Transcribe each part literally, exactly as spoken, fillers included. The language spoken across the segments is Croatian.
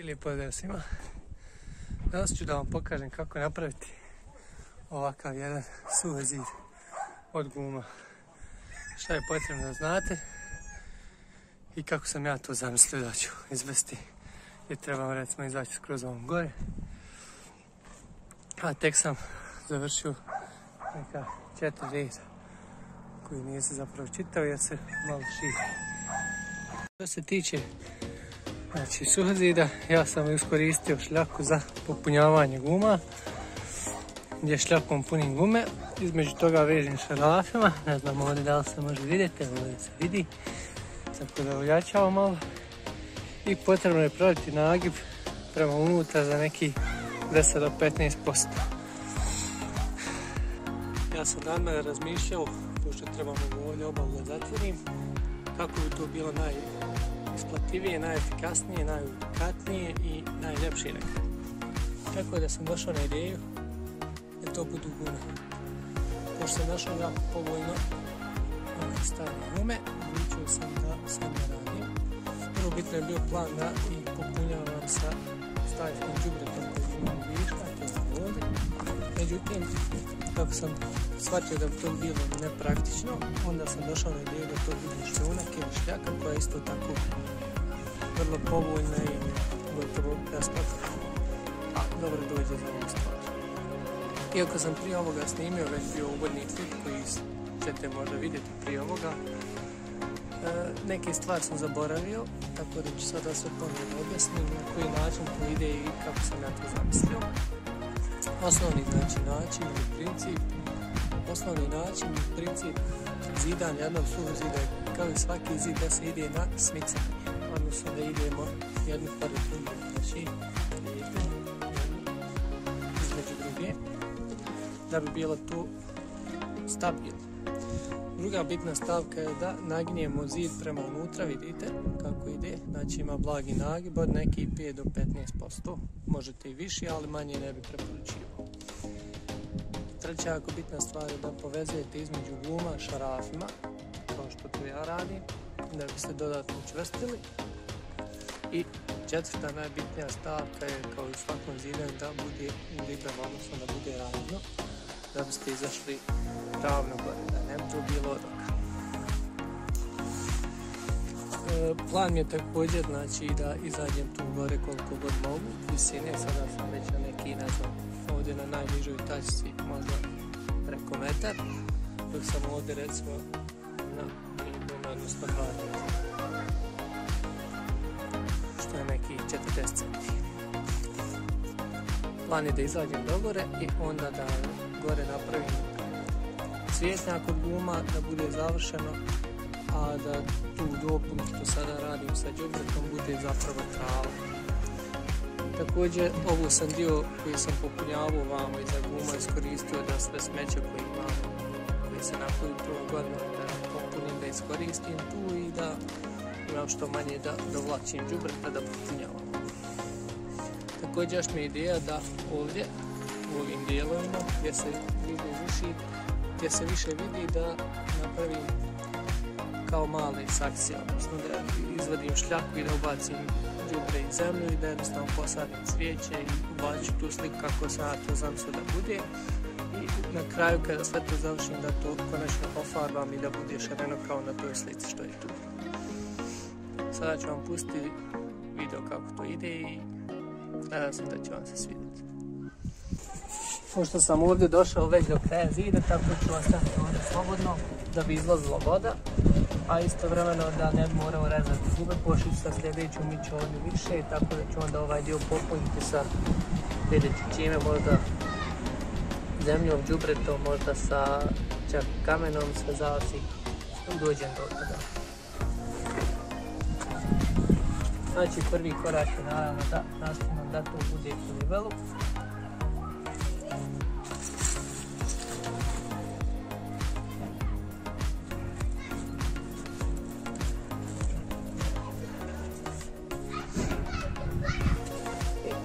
Ili pozdrav svima. Danas ću da vam pokažem kako napraviti ovakav jedan suvi zid od guma. Šta je potrebno da znate i kako sam ja to zamislio da ću izvesti. I trebam recimo izaći skroz ovom gore. A tek sam završio neka četiri reda koji nisam zapravo čitao jer se malo širi. Što se tiče znači suhozida, ja sam iskoristio šljaku za popunjavanje guma, gdje šljakom punim gume, između toga vežim šarafima, ne znam ovdje da li se može vidjeti, ovdje se vidi, tako da ujačavam malo i potrebno je praviti nagib prema unutra za neki deset do petnaest posto. Ja sam danas razmišljao, pošto trebamo ovdje obalu da zatvorim, kako bi to bilo najisplativije, najefikasnije, najunikatnije i najljepši nekako. Tako da sam došao na ideju da to budu gume. Pošto sam našao jako povoljno stanje gume, odlučio sam da sve ne radim. Prvo bitno je bio plan da i popunjavam sa stajskim džubretom koji imam viška, to sam ovdje. Međutim, kako sam shvatio da bi to bilo nepraktično, onda sam došao na ideju da to bude šljunak ili šljaka koja je isto tako vrlo povoljna i gotovo besplatna. A dobro dođe za ovu stvar. Iako sam prije ovoga snimio, već bio uvodni klip koji ćete možda vidjeti prije ovoga, neke stvari sam zaboravio, tako da ću sada sve ponovno objasnim na koji način to ide i kako sam ja to zamislio. Osnovni znači način i princip, osnovni način i princip zidanja jednog suhozida je kao i svaki zid da se ide na smicanje, odnosno da idemo jednu pored druge, znači između druge, da bi bilo tu stabilno. Druga bitna stavka je da nagnijemo zid prema unutra, vidite kako ide, znači ima blagi nagib od nekih pet do petnaest posto, možete i viši, ali manje ne bi preporučivao. Treća jako bitna stvar je da povezujete između guma šarafima, kao što tu ja radim, da bi se dodatno učvrstili. I četvrta najbitnija stavka je kao i svakom zidanju da bude udigljivo, odnosno da bude ravno, da biste izašli ravno gore, da ne bi to bilo odoka. Plan je također znači da izađem tu gore koliko god mogu, visine, sada sam već na neki, ne znam, ovdje na najnižoj tačci možda preko metar, dok sam ovdje recimo na minimum, odnosno hladnju, što je neki četrdeset centimetara. Plan je da izađem do gore i onda da gore napravim cvjetnjak od guma da bude završeno, a da tu dopunu što sada radim sa đubretom bude zapravo trava. Također ovo sam dio koji sam popunjavao vamo iza guma iskoristio da sve smeće koje imam, koje se nakuju prvo godinu da popunim, da iskoristim tu i da imam što manje da dovlačim đubreta da popunjavam. Također još mi je ideja da ovdje u ovim dijelovima gdje se vidi više, gdje se više vidi da napravim kao male sakcije, odnosno da izvadim šljaku i da ubacim đubre i zemlju i da jednostavno posadim cvijeće i ubaču tu sliku kako sam ja to zamislio da bude i na kraju kada sve to završim da to konačno ofarbam i da bude šareno kao na toj slici što je tu. Sada ću vam pustiti video kako to ide i nadam se da će vam se svidjeti. Pošto sam ovdje došao već do kraja zida, tako ću ostati ovdje slobodno da bi izlazila voda, a istovremeno da ne bi morao rezati zube, pošto ću sa sljedeću miću ovdje više, tako da ću onda ovaj dio popuniti sa sljedeći čime, možda zemljom, đubretom, možda sa čak kamenom, sve zavisi dođem do toga. Znači prvi korak je naravno da nastavno da to bude po nivelu.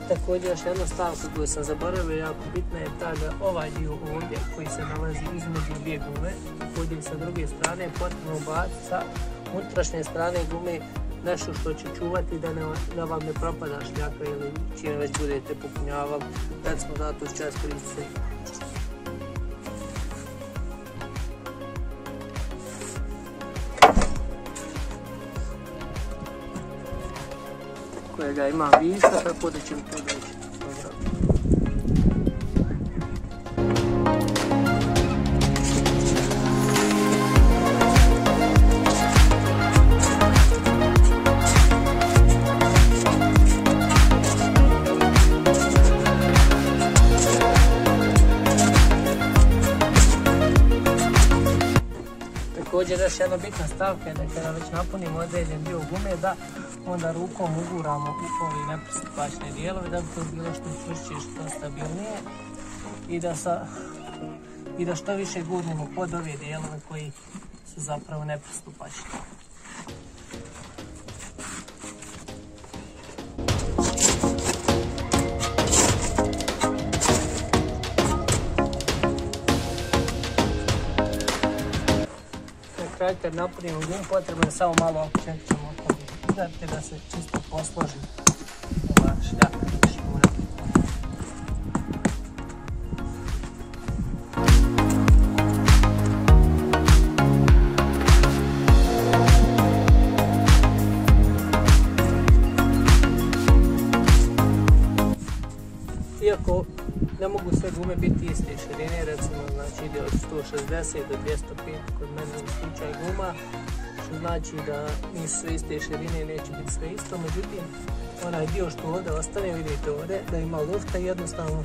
Također još jedna stavka koju sam zaboravio jako bitna je ta da ovaj dio ovdje koji se nalazi između dvije gume, ovdje sa druge strane potrebno ubaciti sa unutrašnje strane gume nešto što će čuvati da, ne, da vam ne propada šljaka ili čime već budete popunjavali, recimo zato čas price. Kojega imam viška, tako da ćemo to doći. Također još jedna bitna stavka je da kada već napunimo određen dio gume da onda rukom uguramo u ove nepristupačne dijelove da bi to bilo što čvršće, što stabilnije i da, sa, i da što više gurnimo pod ove dijelove koji su zapravo nepristupačni. Kad napunimo gum, potrebno je samo malo općenčamo te da se čisto posloži ova šljaka šljura. Iako ne mogu sve gume biti iste širine, recimo znači ide od sto šezdeset do dvjesto pet kod mene u slučaju guma, što znači da nisu sve iste širine, neće biti sve isto, međutim onaj dio što ovdje ostane, vidite ovdje da ima lufta i jednostavno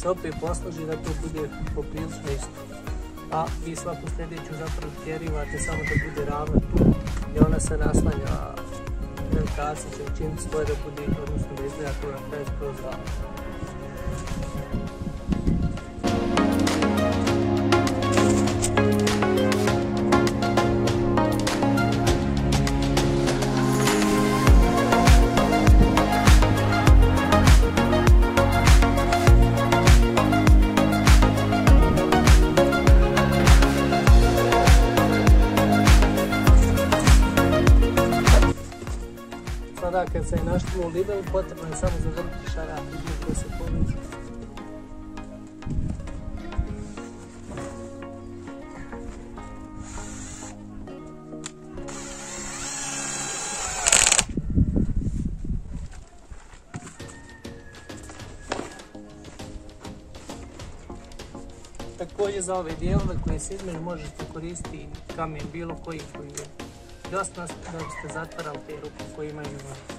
se opet posloži da to bude poprilično isto, a vi svaku sljedeću zapravo tjerivate samo da bude ravna tu i ona se naslanja velikaci će učiniti svoje da bude, odnosno da izgleda to na kraju skroz ravno. Sada kad se je naštilo u Lidl, potrebno je samo zavrnuti šarap i gdje koji se poveći. Također za ove dijelove koje se između možete koristiti kamen bilo koji koji je. Dosta da biste zatvarali te ruke koje imaju.